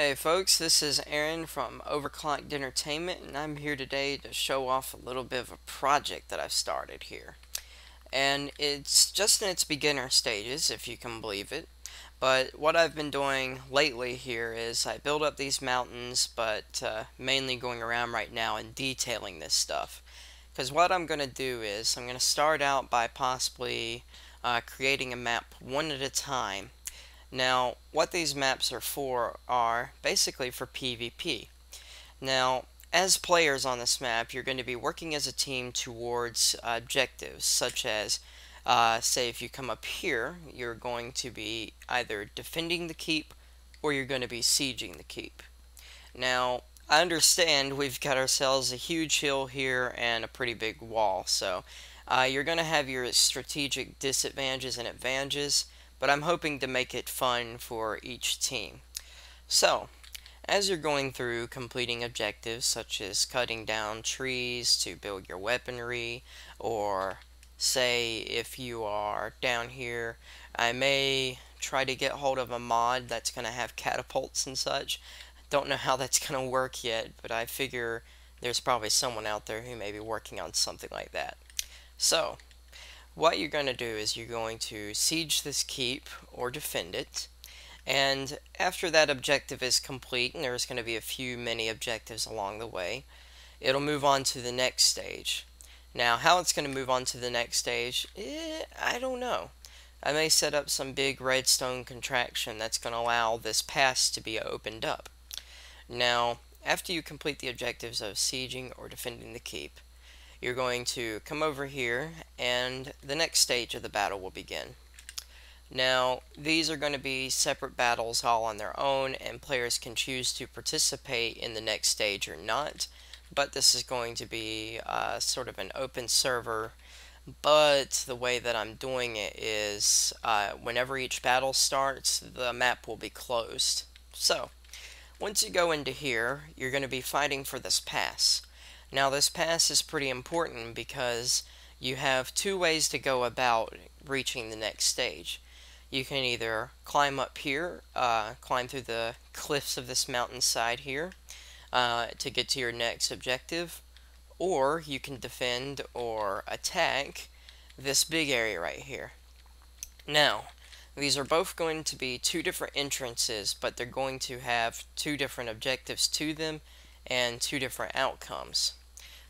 Hey folks, this is Aaron from Overclocked Entertainment, and I'm here today to show off a little bit of a project that I've started here. And it's just in its beginner stages, if you can believe it. But what I've been doing lately here is I build up these mountains, but mainly going around right now and detailing this stuff. Because what I'm going to do is I'm going to start out by possibly creating a map one at a time. Now, what these maps are for are basically for PvP. Now, as players on this map, you're going to be working as a team towards objectives, such as, say if you come up here, you're going to be either defending the keep, or you're going to be sieging the keep. Now, I understand we've got ourselves a huge hill here and a pretty big wall, so you're going to have your strategic disadvantages and advantages, but I'm hoping to make it fun for each team. So, as you're going through completing objectives such as cutting down trees to build your weaponry, or say if you are down here, I may try to get hold of a mod that's going to have catapults and such. Don't know how that's going to work yet, but I figure there's probably someone out there who may be working on something like that. So, what you're going to do is you're going to siege this keep or defend it, and after that objective is complete, and there's going to be a few mini objectives along the way, it'll move on to the next stage. Now, how it's going to move on to the next stage, I don't know. I may set up some big redstone contraction that's going to allow this pass to be opened up. Now, after you complete the objectives of sieging or defending the keep, you're going to come over here, and the next stage of the battle will begin. Now, these are going to be separate battles all on their own, and players can choose to participate in the next stage or not, but this is going to be sort of an open server. But the way that I'm doing it is whenever each battle starts, the map will be closed. So, once you go into here, you're going to be fighting for this pass. Now, this pass is pretty important because you have two ways to go about reaching the next stage. You can either climb up here, climb through the cliffs of this mountainside here to get to your next objective, or you can defend or attack this big area right here. Now, these are both going to be two different entrances, but they're going to have two different objectives to them and two different outcomes.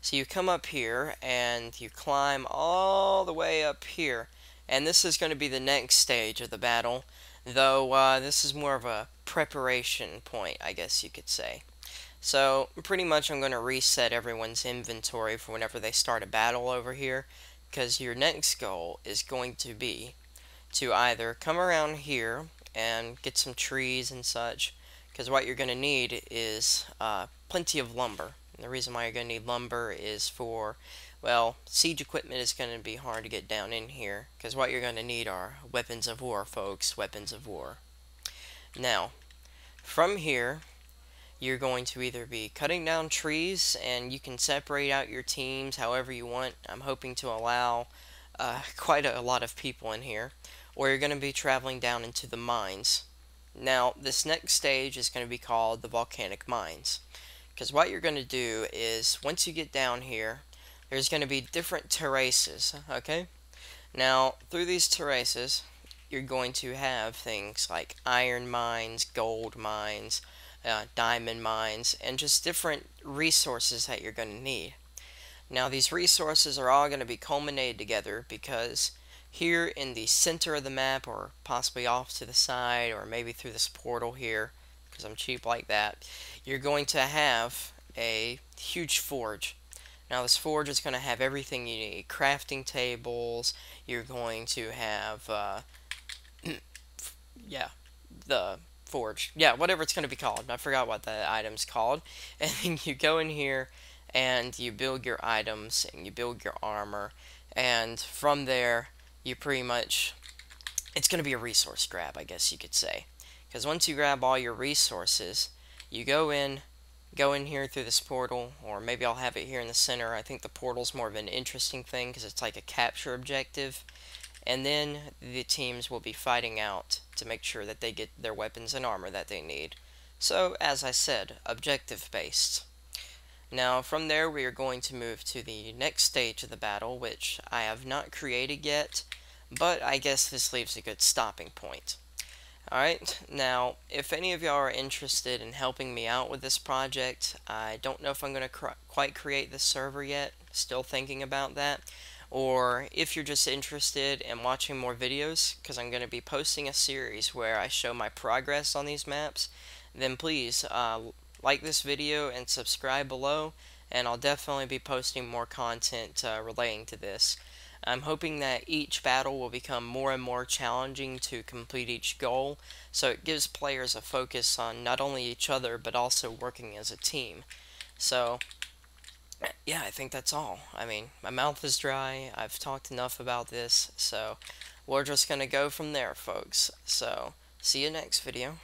So you come up here and you climb all the way up here, and this is going to be the next stage of the battle, though this is more of a preparation point, I guess you could say. So pretty much I'm going to reset everyone's inventory for whenever they start a battle over here, because your next goal is going to be to either come around here and get some trees and such, because what you're going to need is plenty of lumber. And the reason why you're going to need lumber is for, well, siege equipment is going to be hard to get down in here, because what you're going to need are weapons of war, folks, weapons of war. Now, from here, you're going to either be cutting down trees, and you can separate out your teams however you want. I'm hoping to allow quite a lot of people in here, or you're going to be traveling down into the mines. Now, this next stage is going to be called the Volcanic Mines, because what you're going to do is, once you get down here, there's going to be different terraces, okay? Now, through these terraces, you're going to have things like iron mines, gold mines, diamond mines, and just different resources that you're going to need. Now, these resources are all going to be culminated together, because here in the center of the map, or possibly off to the side, or maybe through this portal here, because I'm cheap like that, you're going to have a huge forge. Now, this forge is going to have everything you need. Crafting tables, you're going to have, yeah, the forge. Yeah, whatever it's going to be called. I forgot what the item's called. And then you go in here, and you build your items, and you build your armor, and from there, you pretty much, it's going to be a resource grab, I guess you could say, because once you grab all your resources, you go in here through this portal, or maybe I'll have it here in the center. I think the portal's more of an interesting thing because it's like a capture objective, and then the teams will be fighting out to make sure that they get their weapons and armor that they need So, as I said, objective-based. Now, from there we are going to move to the next stage of the battle, which I have not created yet, but I guess this leaves a good stopping point. Alright, now, if any of y'all are interested in helping me out with this project, I don't know if I'm going to quite create this server yet, still thinking about that, or if you're just interested in watching more videos, because I'm going to be posting a series where I show my progress on these maps, then please, like this video and subscribe below, and I'll definitely be posting more content relating to this. I'm hoping that each battle will become more and more challenging to complete each goal, so it gives players a focus on not only each other but also working as a team. So yeah, I think that's all. I mean, my mouth is dry, I've talked enough about this, so we're just gonna go from there, folks. So see you next video.